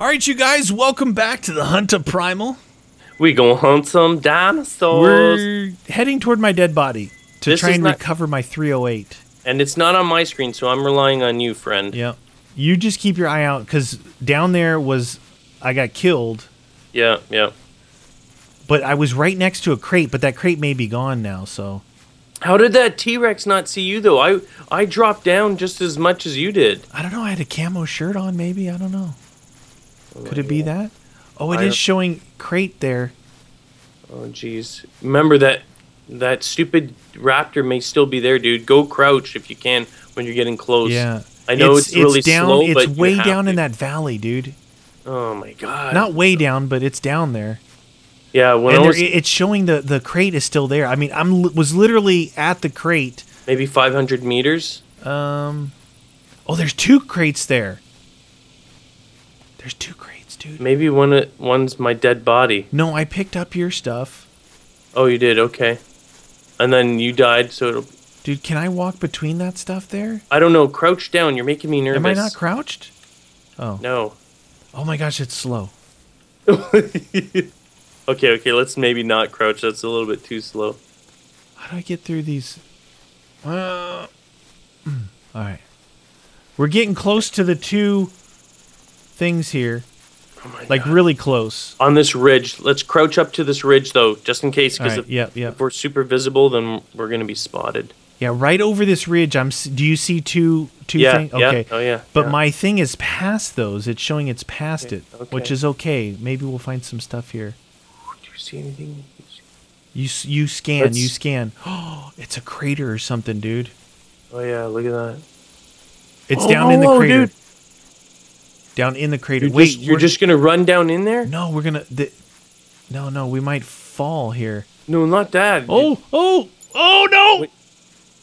Alright, you guys, welcome back to the Hunt of Primal. We gonna hunt some dinosaurs. We're heading toward my dead body to try and recover my 308. And it's not on my screen, so I'm relying on you, friend. Yeah. You just keep your eye out, because down there was... I got killed. Yeah, yeah. But I was right next to a crate, but that crate may be gone now, so... How did that T-Rex not see you, though? I dropped down just as much as you did. I don't know. I had a camo shirt on, maybe. I don't know. Oh, could it be that? Oh, it is showing crate there. Oh, jeez. Remember that stupid raptor may still be there, dude. Go crouch if you can when you're getting close. Yeah. I know it's really down, slow, but it's way down in that valley, dude. Oh, my God. Not way down, but it's down there. Yeah, and it's showing the crate is still there. I mean, I was literally at the crate. Maybe 500 meters? Oh, there's two crates there. There's two crates, dude. Maybe one's my dead body. No, I picked up your stuff. Oh, you did? Okay. And then you died, so it'll... Dude, can I walk between that stuff there? I don't know. Crouch down. You're making me nervous. Am I not crouched? Oh. No. Oh, my gosh, it's slow. Okay, let's maybe not crouch. That's a little bit too slow. How do I get through these? Alright. We're getting close to the two things here. Oh my God. Really close. On this ridge. Let's crouch up to this ridge, though, just in case. Because if we're super visible, then we're going to be spotted. Yeah, right over this ridge. Do you see two things? Okay. Yeah. Oh, yeah. But my thing is past those. It's showing it's past it, which is okay. Maybe we'll find some stuff here. See anything? You scan. You scan. Oh, it's a crater or something, dude. Oh yeah, look at that. It's down in the crater. Dude. Down in the crater. Wait, you're just gonna run down in there? No, we're gonna. No, we might fall here. No, not that. Oh no,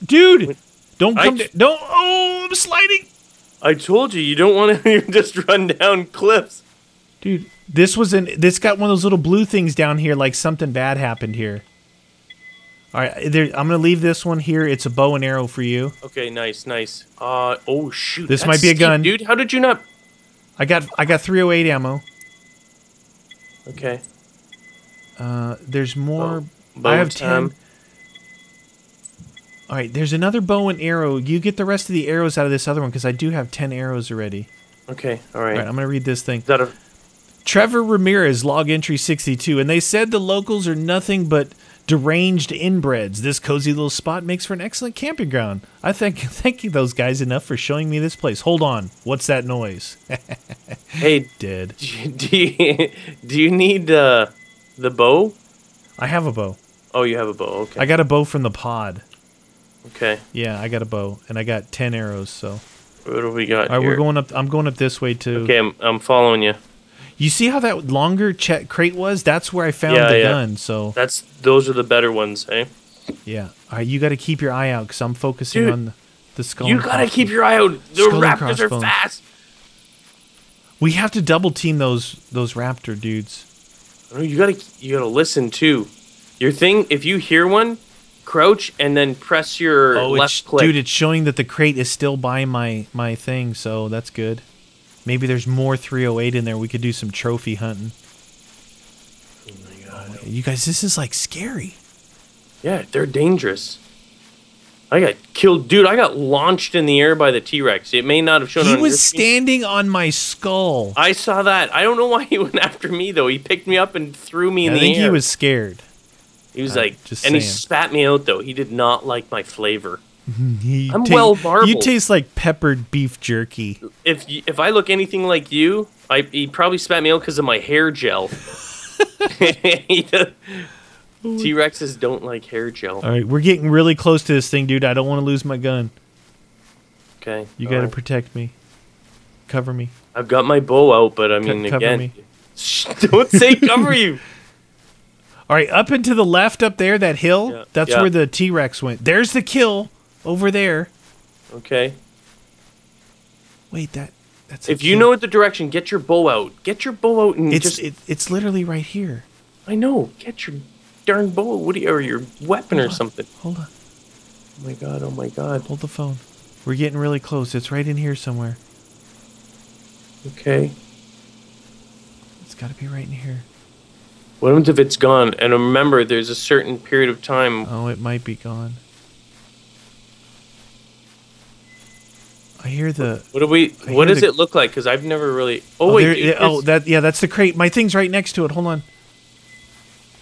dude! Don't come. Don't. Oh, I'm sliding. I told you, you don't want to just run down cliffs, dude. This got one of those little blue things down here, like something bad happened here. All right, I'm gonna leave this one here. It's a bow and arrow for you. Okay, nice. Oh shoot, this might be a gun, dude. How did you not? I got 308 ammo. Okay. There's more. I have 10. All right, there's another bow and arrow. You get the rest of the arrows out of this other one because I do have 10 arrows already. Okay, all right. I'm gonna read this thing. Is that a Trevor Ramirez, log entry 62, and they said the locals are nothing but deranged inbreds. This cozy little spot makes for an excellent camping ground. I thank you those guys enough for showing me this place. Hold on, what's that noise? Hey, dead. Do you need the bow? I have a bow. Oh, you have a bow. Okay. I got a bow from the pod. Okay. Yeah, I got a bow, and I got 10 arrows. So. What do we got? All right, here? We're going up. I'm going up this way too. Okay, I'm following you. You see how that longer crate was? That's where I found the gun. So those are the better ones, eh? Yeah. All right, you got to keep your eye out because I'm focusing on the skull. You got to keep your eye out. The raptors are fast. We have to double team those raptor dudes. Oh, you got to listen too. Your thing, if you hear one, crouch and then press your left click. Dude, it's showing that the crate is still by my thing, so that's good. Maybe there's more 308 in there. We could do some trophy hunting. Oh my God. You guys, this is like scary. Yeah, they're dangerous. I got killed. Dude, I got launched in the air by the T-Rex. It may not have shown up. He was standing on my skull. I saw that. I don't know why he went after me, though. He picked me up and threw me in the air. I think he was scared. He was like, just and he spat me out, though. He did not like my flavor. I'm well marbled. You taste like peppered beef jerky. If I look anything like you, he probably spat me out because of my hair gel. T-Rexes don't like hair gel. All right, we're getting really close to this thing, dude. I don't want to lose my gun. Okay. You got to protect me. Cover me. I've got my bow out, but I mean, cover again. Me. Don't say cover you. All right, up and to the left up there, that hill, that's where the T-Rex went. There's the kill over there. Okay. Wait, that's... If you know the direction, get your bow out. Get your bow out and it's literally right here. I know. Get your darn bow, or your weapon or something. Hold on. Oh, my God. Oh, my God. Hold the phone. We're getting really close. It's right in here somewhere. Okay. It's got to be right in here. What happens if it's gone? And remember, there's a certain period of time. Oh, it might be gone. I hear the. What do we? What does it look like? Because I've never really. Oh, wait. There, dude, oh, that. Yeah, that's the crate. My thing's right next to it. Hold on.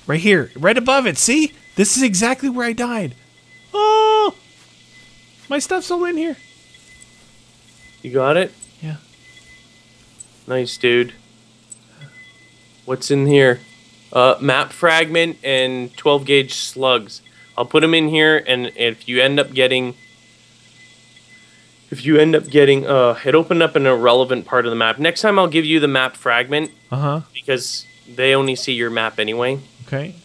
Right here, right above it. See, this is exactly where I died. Oh, my stuff's all in here. You got it? Yeah. Nice, dude. What's in here? Map fragment and 12 gauge slugs. I'll put them in here, and if you end up getting, it opened up an irrelevant part of the map. Next time I'll give you the map fragment. Because they only see your map anyway. Okay.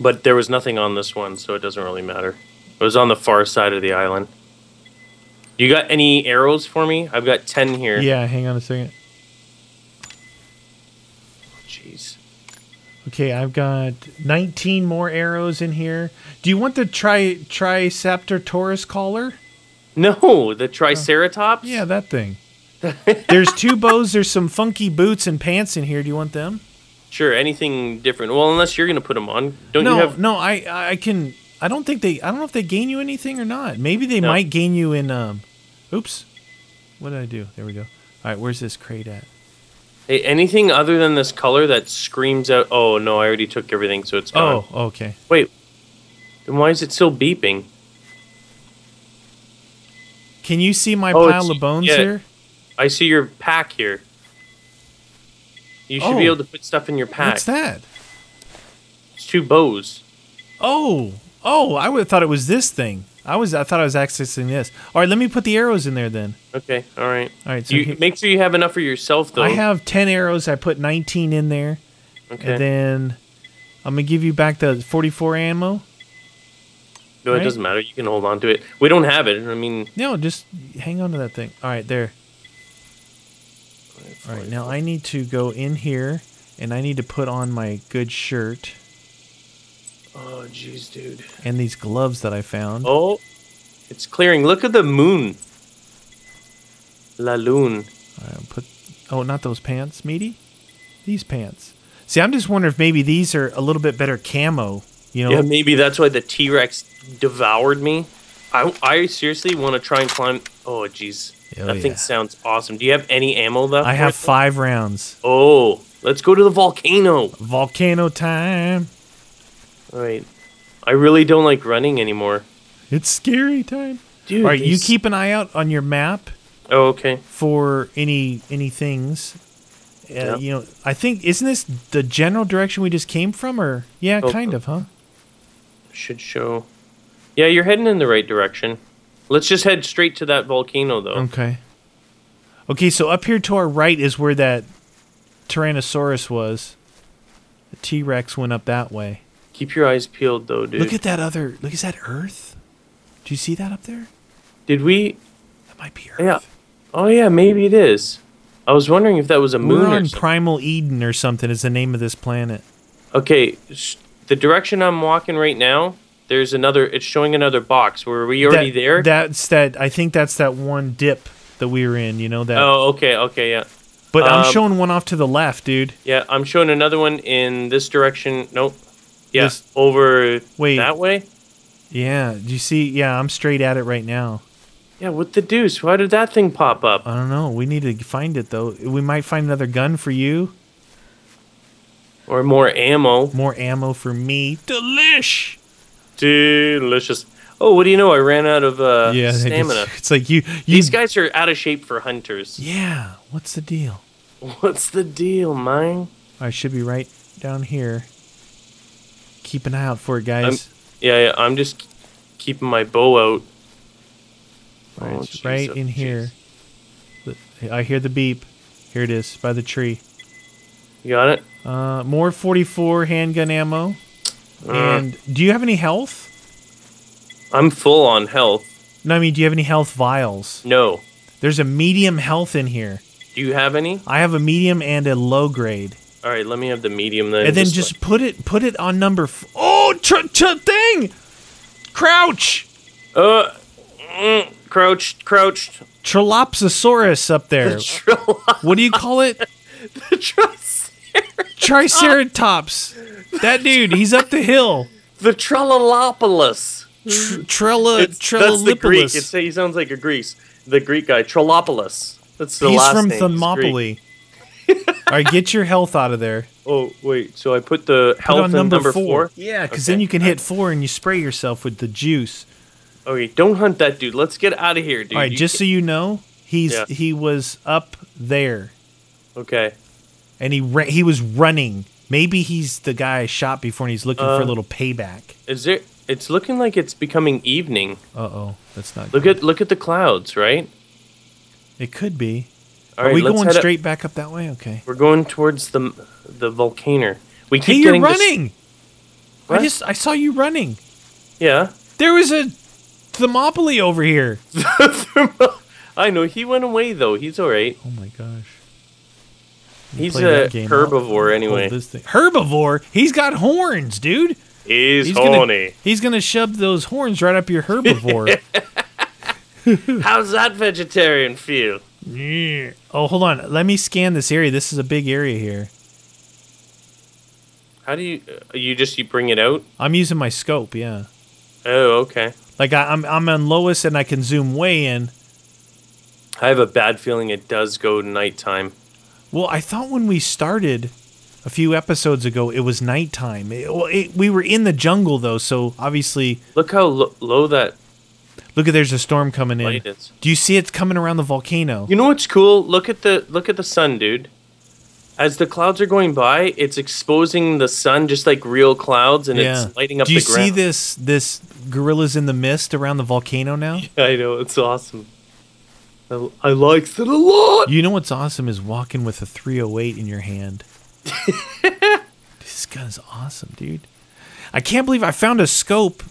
But there was nothing on this one, so it doesn't really matter. It was on the far side of the island. You got any arrows for me? I've got 10 here. Yeah, hang on a second. Jeez. Okay, I've got 19 more arrows in here. Do you want the Triceratops collar? No, the Triceratops? Yeah, that thing. There's two bows. There's some funky boots and pants in here. Do you want them? Sure, anything different. Well, unless you're going to put them on. I don't think they... I don't know if they gain you anything or not. Maybe they might gain you in... oops. What did I do? There we go. All right, where's this crate at? Hey, anything other than this color that screams out... Oh, no, I already took everything, so it's gone. Oh, okay. Wait. Then why is it still beeping? Can you see my pile of bones here? I see your pack here. You should be able to put stuff in your pack. What's that? It's two bows. Oh. Oh, I would have thought it was this thing. I thought I was accessing this. All right, let me put the arrows in there then. Okay, all right. All right. So you, make sure you have enough for yourself, though. I have 10 arrows. I put 19 in there. Okay. And then I'm going to give you back the 44 ammo. No, right? It doesn't matter. You can hold on to it. We don't have it. I mean... No, just hang on to that thing. All right, there. All right, now I need to go in here, and I need to put on my good shirt. Oh, jeez, dude. And these gloves that I found. Oh, it's clearing. Look at the moon. La Lune. All right, put... Oh, not those pants, meaty? These pants. See, I'm just wondering if maybe these are a little bit better camo, you know? Yeah, maybe that's why the T-Rex devoured me. I seriously want to try and climb... Oh, jeez. Oh, that thing sounds awesome. Do you have any ammo though? I have 5 rounds. Oh, let's go to the volcano. Volcano time. All right. I really don't like running anymore. It's scary time. Dude, all right, you keep an eye out on your map. Oh, okay. For any things. Yep. You know, I think isn't this the general direction we just came from or kind of, huh? Should show. Yeah, you're heading in the right direction. Let's just head straight to that volcano, though. Okay. Okay, so up here to our right is where that Tyrannosaurus was. The T-Rex went up that way. Keep your eyes peeled, though, dude. Look at that other... Look, is that Earth? Do you see that up there? Did we... That might be Earth. Yeah. Oh, yeah, maybe it is. I was wondering if that was a moon or something. We're on Primal Eden or something is the name of this planet. Okay, the direction I'm walking right now... There's another. It's showing another box. Were we already there? That's that. I think that's that one dip that we were in. You know that. Oh, okay, okay, yeah. But I'm showing one off to the left, dude. Yeah, I'm showing another one in this direction. Nope. Yeah, that way. Yeah. Do you see? Yeah, I'm straight at it right now. Yeah. What the deuce? Why did that thing pop up? I don't know. We need to find it though. We might find another gun for you. Or more ammo. More ammo for me. Delish. Delicious. Oh, what do you know? I ran out of stamina. It's like these guys are out of shape for hunters. Yeah. What's the deal? What's the deal, man? I should be right down here. Keep an eye out for it, guys. I'm just keeping my bow out. Right, in here. I hear the beep. Here it is by the tree. You got it? More 44 handgun ammo. And do you have any health? I'm full on health. No, I mean, do you have any health vials? No. There's a medium health in here. Do you have any? I have a medium and a low grade. All right, let me have the medium then. And then just put it on number. Crouch. Crouched. Trilopsosaurus up there. What do you call it? The Triceratops. Triceratops. That dude, he's up the hill. The Trelolopolis. That's the Greek. It's, he sounds like a Greece. The Greek guy. Trelolopolis. That's the last name. He's from Thermopylae. All right, get your health out of there. Oh, wait. So I put the health on number four? Yeah, because then you can hit 4 and you spray yourself with the juice. Okay, don't hunt that dude. Let's get out of here, dude. All right, just so you know, he was up there. Okay. And he was running. Maybe he's the guy I shot before and he's looking for a little payback. Is there? It's looking like it's becoming evening. Uh-oh, that's not good. Look at the clouds, right? It could be. All right, are we going straight back up that way? Okay. We're going towards the volcano. We keep getting you're running! What? I saw you running. Yeah? There was a Thermopylae over here. I know, he went away though. He's alright. Oh my gosh. He's a herbivore anyway. Herbivore? He's got horns, dude. He's horny. He's going to shove those horns right up your herbivore. How's that vegetarian feel? Yeah. Oh, hold on. Let me scan this area. This is a big area here. How do you... You bring it out? I'm using my scope, yeah. Oh, okay. Like, I'm on lowest, and I can zoom way in. I have a bad feeling it does go nighttime. Well, I thought when we started... a few episodes ago, it was nighttime. We were in the jungle, though, so obviously... Look how low that... Look, there's a storm coming in. Is. Do you see it coming around the volcano? You know what's cool? Look at the sun, dude. As the clouds are going by, it's exposing the sun just like real clouds, and it's lighting up the ground. Do you see this gorillas in the mist around the volcano now? Yeah, I know. It's awesome. I like it a lot. You know what's awesome is walking with a 308 in your hand. This gun's awesome, dude. I can't believe I found a scope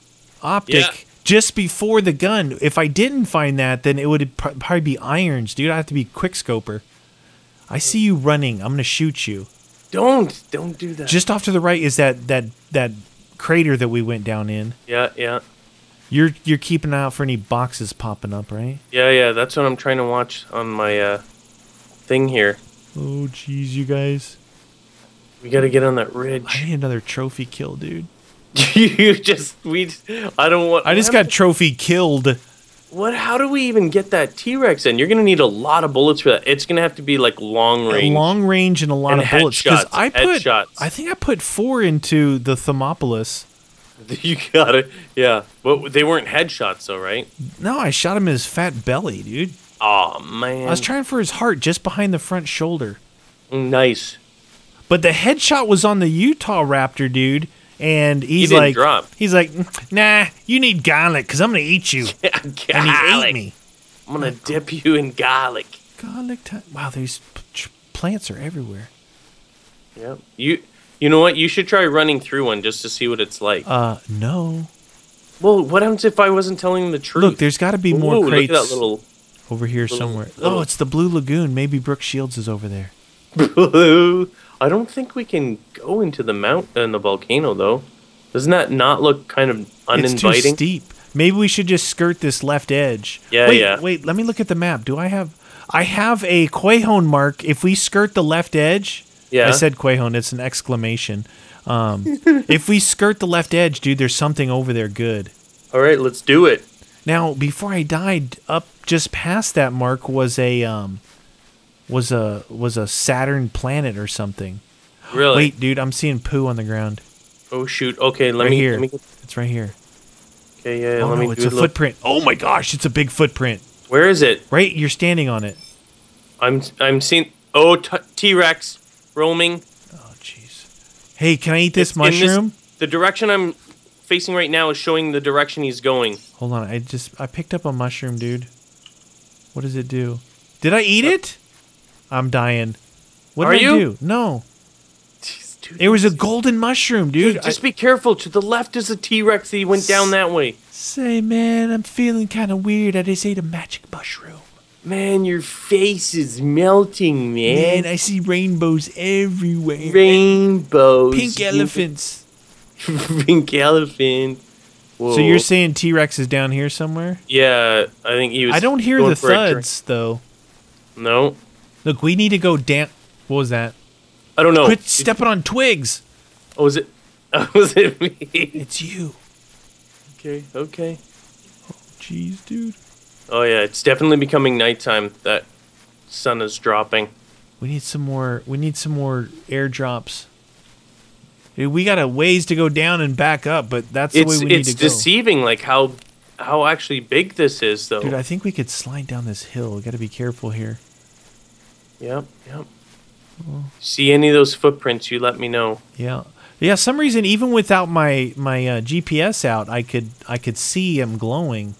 optic just before the gun. If I didn't find that, then it would probably be irons, dude. I have to be quick scoper. I see you running. I'm gonna shoot you. Don't do that. Just off to the right is that crater that we went down in. Yeah. You're keeping an eye out for any boxes popping up, right? Yeah. That's what I'm trying to watch on my thing here. Oh, jeez, you guys. We gotta get on that ridge. I need another trophy kill, dude. I don't want. I just got trophy killed. What? How do we even get that T-Rex in? You're gonna need a lot of bullets for that. It's gonna have to be like long range. Long range and a lot of bullets. Because I think I put 4 into the Thermopolis. You got it. Yeah, but they weren't headshots, though, right? No, I shot him in his fat belly, dude. Oh man. I was trying for his heart, just behind the front shoulder. Nice. But the headshot was on the Utah Raptor, dude, and he's like, nah, you need garlic, because I'm going to eat you. Yeah, garlic. And he ate me. I'm going to dip you in garlic. Garlic time. Wow, these plants are everywhere. Yep. You know what? You should try running through one just to see what it's like. No. Well, what happens if I wasn't telling the truth? Look, there's got to be more crates look at that little, over here somewhere. Oh, it's the Blue Lagoon. Maybe Brooke Shields is over there. Blue... I don't think we can go into the mountain and the volcano, though. Doesn't that not look kind of uninviting? It's too steep. Maybe we should just skirt this left edge. Wait, let me look at the map. Do I have... I have a Quahog mark. If we skirt the left edge... Yeah. I said Quahog. It's an exclamation. If we skirt the left edge, dude, there's something over there good. All right, let's do it. Now, before I died, up just past that mark was a... was a Saturn planet or something. Really? Wait, dude, I'm seeing poo on the ground. Oh shoot. Okay, let me It's right here. Okay, yeah, oh, let me do it's a footprint. Oh my gosh, it's a big footprint. Where is it? Right, you're standing on it. I'm seeing T-Rex roaming. Oh jeez. Hey, can I eat this mushroom? The direction I'm facing right now is showing the direction he's going. Hold on, I picked up a mushroom, dude. What does it do? Did I eat it? I'm dying. What did I do? No. Jeez, dude, it was a golden mushroom, dude. Just be careful. To the left is a T-Rex that went down that way. Say, man, I'm feeling kind of weird. I just ate a magic mushroom. Man, your face is melting, man. Man, I see rainbows everywhere. Rainbows. Pink elephants. Pink elephant. Whoa. So you're saying T-Rex is down here somewhere? Yeah, I think he was. I don't hear the thuds, though. No. Look, we need to go down. What was that? I don't know. Quit stepping on twigs. Oh, is it? Oh, was it me? It's you. Okay. Okay. Oh, jeez, dude. Oh yeah, it's definitely becoming nighttime. That sun is dropping. We need some more. We need some more airdrops. Dude, we got a ways to go down and back up, but that's the way we need to go. It's deceiving, like how actually big this is, though. Dude, I think we could slide down this hill. We got to be careful here. Yep, yep. Oh. See any of those footprints? You let me know. Yeah, yeah. Some reason, even without my GPS out, I could see him glowing.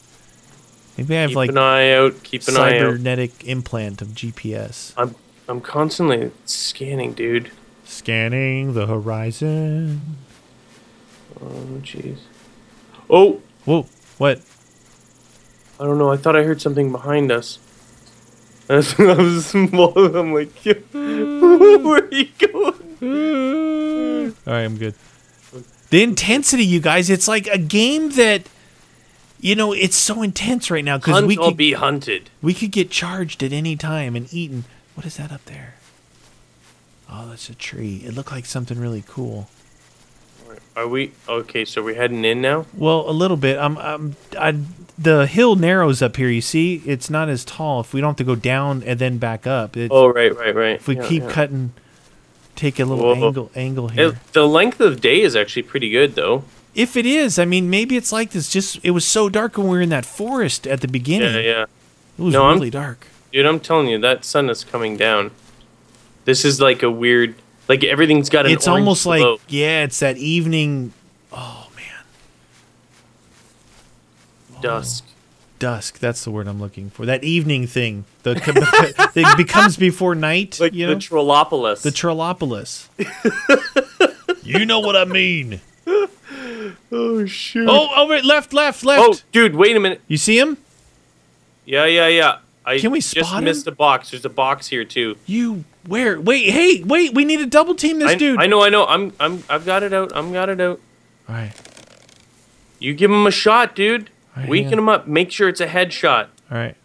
Maybe I have like an eye out. Keep an eye out. Cybernetic implant of GPS. I'm constantly scanning, dude. Scanning the horizon. Oh, jeez. Oh! Whoa, what? I don't know. I thought I heard something behind us. I'm like, where are you going? Alright, I'm good. The intensity, you guys. It's like a game that, you know, it's so intense right now. Because we could be hunted. We could get charged at any time and eaten. What is that up there? Oh, that's a tree. It looked like something really cool. Are we okay? So we're heading in now. Well, a little bit. The hill narrows up here. You see, it's not as tall. If we don't have to go down and then back up. It's, oh, right, right, right. If we keep cutting, take a little angle here. The length of the day is actually pretty good, though. If it is, I mean, maybe it's like this. Just it was so dark when we were in that forest at the beginning. Yeah, yeah. It was really dark. Dude, I'm telling you, that sun is coming down. This is like a weird, like everything's got an orange glow. It's almost like, yeah, it's that evening. Oh, man. Oh, dusk. Dusk, that's the word I'm looking for. That evening thing. The it becomes before night. Like you know? The Trollopolis. The Trollopolis. You know what I mean. Oh, shoot. Oh, over left, left, left. Oh, dude, wait a minute. You see him? Yeah, yeah, yeah. Can we spot him? I just missed the box. There's a box here, too. You... Where? Wait, hey, wait! We need to double team this dude. I know, I know. I've got it out. I've got it out. All right. You give him a shot, dude. Right, weaken him up. Make sure it's a headshot. All right.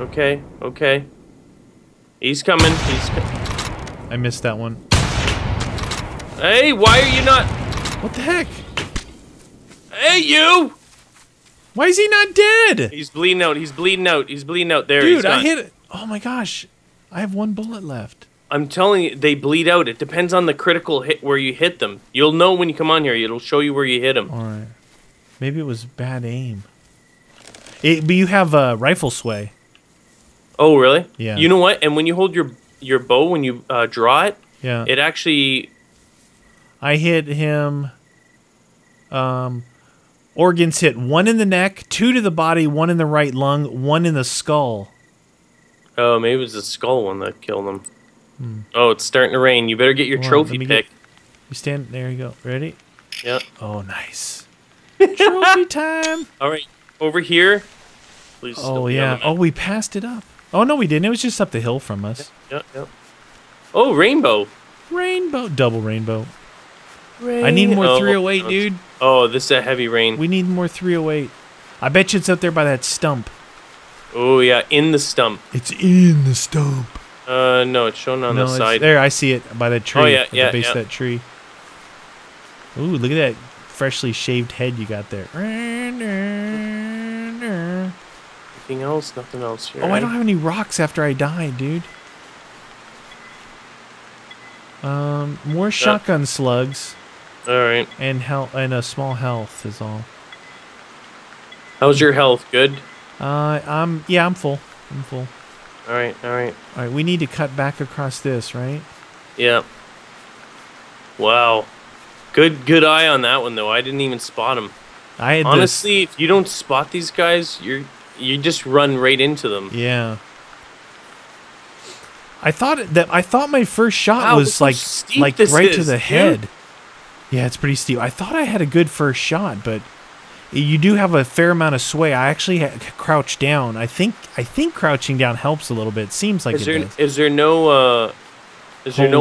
Okay. Okay. He's coming. I missed that one. Hey, why are you not? What the heck? Hey, you! Why is he not dead? He's bleeding out. He's bleeding out. He's bleeding out. There, dude, he's gone. I hit it. Oh my gosh, I have one bullet left. I'm telling you, they bleed out. It depends on the critical hit where you hit them. You'll know when you come on here. It'll show you where you hit them. All right. Maybe it was bad aim. But you have a rifle sway. Oh really? Yeah. You know what? And when you hold your bow, when you draw it, yeah, it actually. I hit him. Organs hit 1 in the neck, 2 to the body, 1 in the right lung, 1 in the skull. Oh, maybe it was the skull one that killed him. Hmm. Oh, it's starting to rain. You better get your trophy pick. You stand there. You go. Ready? Yep. Oh, nice. Trophy time. All right, over here. Please. Oh yeah. Oh, we passed it up. Oh no, we didn't. It was just up the hill from us. Yep. Yep. Oh, rainbow. Rainbow. Double rainbow. Rain. I need more 308, dude. Oh, this is a heavy rain. We need more 308. I bet you it's up there by that stump. Oh, yeah, in the stump. It's in the stump. No, it's shown on the side. There, I see it by that tree. Oh, yeah, yeah, the base of that tree. Ooh, look at that freshly shaved head you got there. Anything else? Nothing else here. Oh, right? I don't have any rocks after I died, dude. More shotgun slugs. All right. And a small health is all. How's your health? Good. I'm full. I'm full. All right. All right. All right. We need to cut back across this, right? Yeah. Wow. Good eye on that one though. I didn't even spot him. Honestly, if you don't spot these guys, you just run right into them. Yeah. I thought my first shot was like right to the head. Yeah, it's pretty steep. I thought I had a good first shot, but you do have a fair amount of sway. I actually crouched down. I think crouching down helps a little bit. Seems like it does. Is there no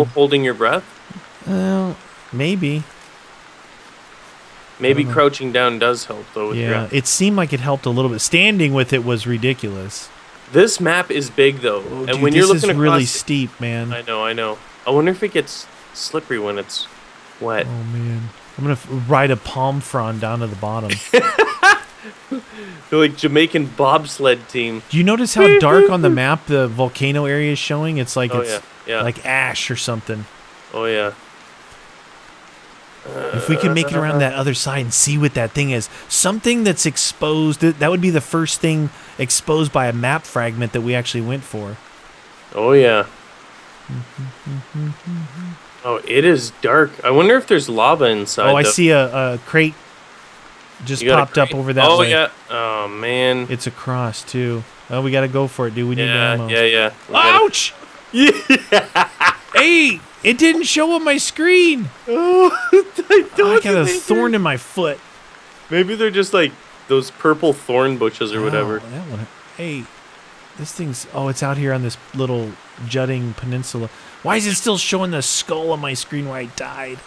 holding your breath? Well, maybe. Maybe crouching down does help though. Yeah, it seemed like it helped a little bit. Standing with it was ridiculous. This map is big though, oh, and dude, when you're looking across, this is really steep, man. I know, I know. I wonder if it gets slippery when it's wet. Oh man, I'm gonna ride a palm frond down to the bottom. They're like Jamaican bobsled team. Do you notice how dark on the map the volcano area is showing? It's like like ash or something. Oh yeah. If we can make it around that other side and see what that thing is, something that's exposed, that would be the first thing exposed by a map fragment that we actually went for. Oh yeah. Oh, it is dark. I wonder if there's lava inside. Oh, I see a crate just popped up over that way. Oh yeah. Oh man. It's a cross too. Oh, we gotta go for it, dude. We need ammo. Yeah, yeah. Ouch! Yeah. Hey. It didn't show on my screen. Oh, I got a thorn in my foot. Maybe they're just like those purple thorn bushes or whatever. That one, hey, this thing's... Oh, it's out here on this little jutting peninsula. Why is it still showing the skull on my screen where I died?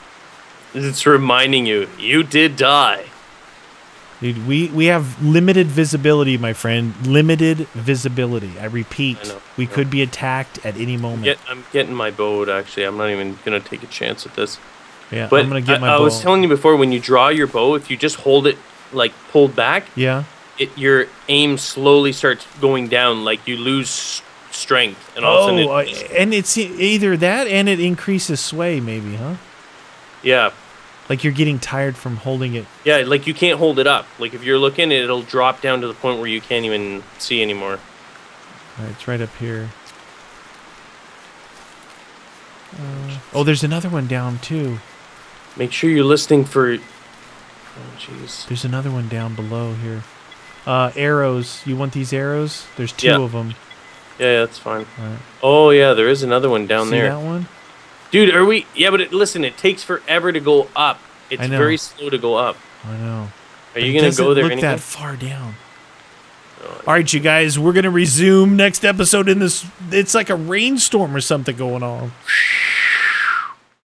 It's reminding you, you did die. Dude, we have limited visibility, my friend. Limited visibility. I repeat, we could be attacked at any moment. I'm getting my bow, actually. I'm not even going to take a chance at this. Yeah, but I'm going to get my bow. I was telling you before, when you draw your bow, if you just hold it, like, pulled back, your aim slowly starts going down. Like, you lose strength. And all of a sudden and it's either that and it increases sway, maybe, huh? Yeah. Like you're getting tired from holding it. Yeah, like you can't hold it up. Like if you're looking, it'll drop down to the point where you can't even see anymore. All right, it's right up here. Oh, there's another one down too. Make sure you're listening for... Oh, jeez. There's another one down below here. Arrows. You want these arrows? There's two of them. Yeah, that's fine. Right. Oh, yeah, there is another one down there. See that one? Dude, are we... Yeah, but listen, it takes forever to go up. It's very slow to go up. I know. Are you going to go there? It doesn't look that far down. All right, you guys, we're going to resume next episode in this... It's like a rainstorm or something going on.